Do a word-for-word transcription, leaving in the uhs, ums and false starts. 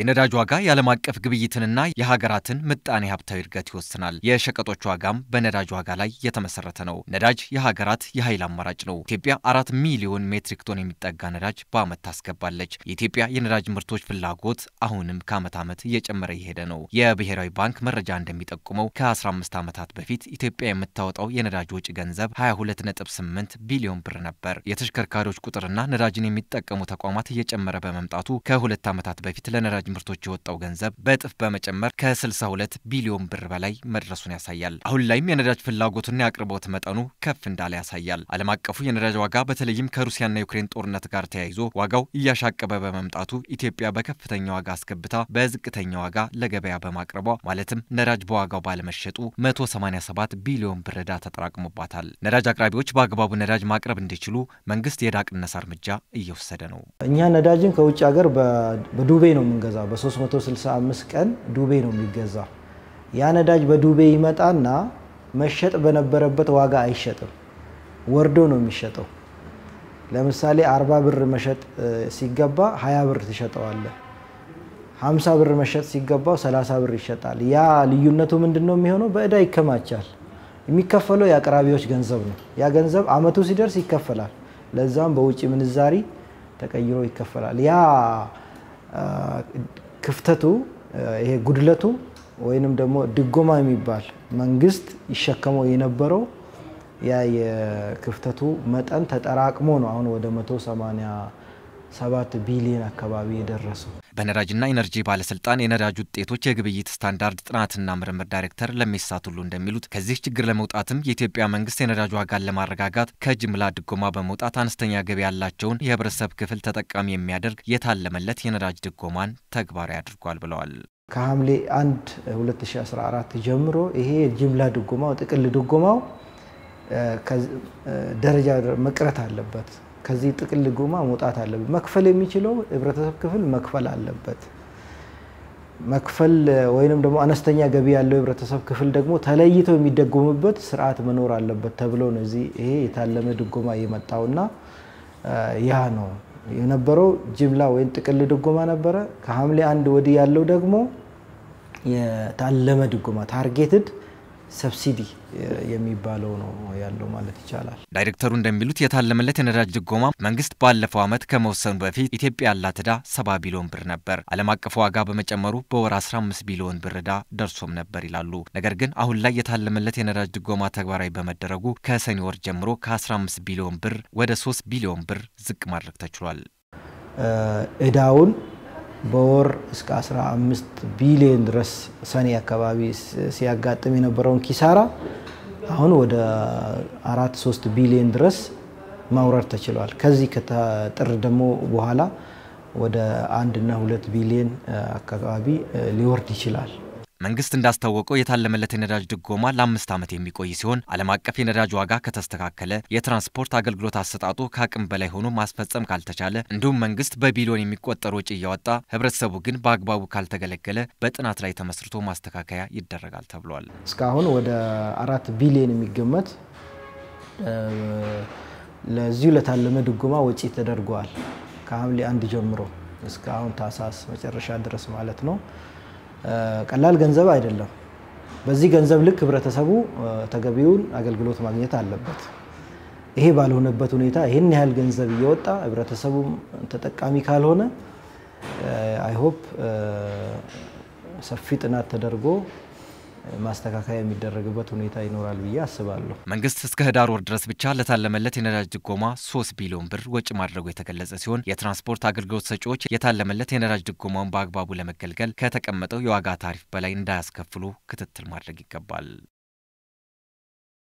የነዳጅ ዋጋ የዓለም አቀፍ ግብይትንና የሀገራትን ምጣኔ ሀብታዊ እድገት ይወስናል። የሸቀጦች ዋጋም በነዳጅ ዋጋ ላይ የተመሰረተ ነው። ነዳጅ የሀገራት የኃይል አማራጭ ነው። ኢትዮጵያ አራት ሚሊዮን ሜትሪክ ቶን የሚጠጋ ነዳጅ በዓመት ታስገባለች። የኢትዮጵያ የነዳጅ ምርቶች ፍላጎት አሁንም ከዓመት ዓመት እየጨመረ እየሄደ ነው። የብሔራዊ ባንክ መረጃ እንደሚጠቁመው ከ15 ዓመታት በፊት ኢትዮጵያ የምታወጣው የነዳጅ ወጪ ገንዘብ ሃያ ሁለት ነጥብ ስምንት ቢሊዮን ብር ነበር። የተሽከርካሪዎች ቁጥርና ነዳጅን የሚጠቀሙ ተቋማት እየጨመረ በመምጣቱ ከሁለት ዓመታት በፊት ለነዳጅ ምርቶች የወጣው ገንዘብ በጥፍ በመጨመር ከ62 ቢሊዮን ብር በላይ መድረሱን ያሳያል። አሁን ላይም የነዳጅ ፍላጎቱና የአቅርቦት መጠኑ ከፍ እንዳለ ያሳያል። ዓለም አቀፉ የነዳጅ ዋጋ በተለይም ከሩሲያና ዩክሬን ጦርነት ጋር ተያይዞ ዋጋው እያሻቀበ በመምጣቱ ኢትዮጵያ በከፍተኛ ዋጋ አስገብታ በዝቅተኛ ዋጋ ለገበያ በማቅረቧ ማለትም ነዳጅ በዋጋው ባለመሸጡ መቶ ሰማንያ ሰባት ቢሊዮን ብር ዕዳ ተጠራቅሞባታል። ነዳጅ አቅራቢዎች በአግባቡ ነዳጅ ማቅረብ እንዲችሉ መንግስት የዕዳ ቅነሳ እርምጃ እየወሰደ ነው። እኛ ነዳጅን ከውጭ ሀገር በዱቤ ነው የምንገዛው። በ365 ቀን ዱቤ ነው የሚገዛው። ያ ነዳጅ በዱቤ ይመጣና መሸጥ በነበረበት ዋጋ አይሸጥም፣ ወርዶ ነው የሚሸጠው። ለምሳሌ አርባ ብር መሸጥ ሲገባ ሃያ ብር ተሸጠዋል። ሃምሳ ብር መሸጥ ሲገባው ሰላሳ ብር ይሸጣል። ያ ልዩነቱ ምንድነው የሚሆነው? በእዳ ይከማቻል። የሚከፈለው ያቀራቢዎች ገንዘብ ነው። ያ ገንዘብ አመቱ ሲደርስ ይከፈላል። ለዛም በውጪ ምንዛሪ ተቀይሮ ይከፈላል። ያ ክፍተቱ ይሄ ጉድለቱ ወይንም ደግሞ ድጎማ የሚባል መንግስት ይሸከመው የነበረው ያ የክፍተቱ መጠን ተጠራቅሞ ነው አሁን ወደ መቶ ሰማንያ ሰባት ቢሊዮን አካባቢ የደረሰው። በነዳጅና ኢነርጂ ባለስልጣን የነዳጅ ውጤቶች የግብይት ስታንዳርድ ጥናትና ምርምር ዳይሬክተር ለሚሳቱሉ እንደሚሉት ከዚህ ችግር ለመውጣትም የኢትዮጵያ መንግስት የነዳጅ ዋጋን ለማረጋጋት ከጅምላ ድጎማ በመውጣት አነስተኛ ገቢ ያላቸውን የህብረተሰብ ክፍል ተጠቃሚ የሚያደርግ የታለመለት የነዳጅ ድጎማን ተግባራዊ አድርጓል ብለዋል። ከሐምሌ አንድ ሁለት ሺህ አስራ አራት ጀምሮ ይሄ የጅምላ ድጎማው ጥቅል ድጎማው ደረጃ መቅረት አለበት። ከዚህ ጥቅል ድጎማ መውጣት አለበት። መክፈል የሚችለው ህብረተሰብ ክፍል መክፈል አለበት። መክፈል ወይንም ደግሞ አነስተኛ ገቢ ያለው ህብረተሰብ ክፍል ደግሞ ተለይቶ የሚደጎምበት ስርዓት መኖር አለበት ተብሎ ነው እዚ ይሄ የታለመ ድጎማ የመጣውና ያ ነው የነበረው ጅምላ ወይንም ጥቅል ድጎማ ነበረ። ከሐምሌ አንድ ወዲ ያለው ደግሞ የታለመ ድጎማ ታርጌትድ ሰብሲዲ የሚባለው ነው ያለው ማለት ይቻላል። ዳይሬክተሩ እንደሚሉት የታለመለት የነዳጅ ድጎማ መንግስት ባለፈው አመት ከመወሰኑ በፊት ኢትዮጵያ ያላት ዕዳ ሰባ ቢሊዮን ብር ነበር። ዓለም አቀፍ ዋጋ በመጨመሩ በወር አስራ አምስት ቢሊዮን ብር ዕዳ ደርሶም ነበር ይላሉ። ነገር ግን አሁን ላይ የታለመለት የነዳጅ ድጎማ ተግባራዊ በመደረጉ ከሰኔ ወር ጀምሮ ከ15 ቢሊዮን ብር ወደ ሶስት ቢሊዮን ብር ዝቅ ማድረግ ተችሏል። ዕዳውን በወር እስከ አስራ አምስት ቢሊዮን ድረስ ሰኔ አካባቢ ሲያጋጥም የነበረውን ኪሳራ አሁን ወደ አራት ነጥብ ሶስት ቢሊዮን ድረስ ማውረድ ተችሏል። ከዚህ ከጥር ደግሞ በኋላ ወደ አንድ ነጥብ ሁለት ቢሊዮን አካባቢ ሊወርድ ይችላል። መንግስት እንዳስተዋወቀው የታለመለት የነዳጅ ድጎማ ለአምስት ዓመት የሚቆይ ሲሆን ዓለም አቀፍ የነዳጅ ዋጋ ከተስተካከለ የትራንስፖርት አገልግሎት አሰጣጡ ከአቅም በላይ ሆኖ ማስፈጸም ካልተቻለ እንዲሁም መንግስት በቢሊዮን የሚቆጠሩ ወጪ እያወጣ ህብረተሰቡ ግን በአግባቡ ካልተገለገለ በጥናት ላይ ተመስርቶ ማስተካከያ ይደረጋል ተብሏል። እስካሁን ወደ አራት ቢሊዮን የሚገመት ለዚሁ ለታለመ ድጎማ ወጪ ተደርጓል። ከሐምሌ አንድ ጀምሮ እስካሁን ታህሳስ መጨረሻ ድረስ ማለት ነው። ቀላል ገንዘብ አይደለም። በዚህ ገንዘብ ልክ ህብረተሰቡ ተገቢውን አገልግሎት ማግኘት አለበት። ይሄ ባልሆነበት ሁኔታ ይሄን ያህል ገንዘብ እየወጣ ህብረተሰቡ ተጠቃሚ ካልሆነ አይ ሆፕ ሰፊ ጥናት ተደርጎ ማስተካከያ የሚደረግበት ሁኔታ ይኖራል ብዬ አስባለሁ። መንግስት እስከ ህዳር ወር ድረስ ብቻ ለታለመለት የነዳጅ ድጎማ ሶስት ቢሊዮን ብር ወጪ ማድረጉ የተገለጸ ሲሆን የትራንስፖርት አገልግሎት ሰጪዎች የታለመለት የነዳጅ ድጎማውን በአግባቡ ለመገልገል ከተቀመጠው የዋጋ ታሪፍ በላይ እንዳያስከፍሉ ክትትል ማድረግ ይገባል።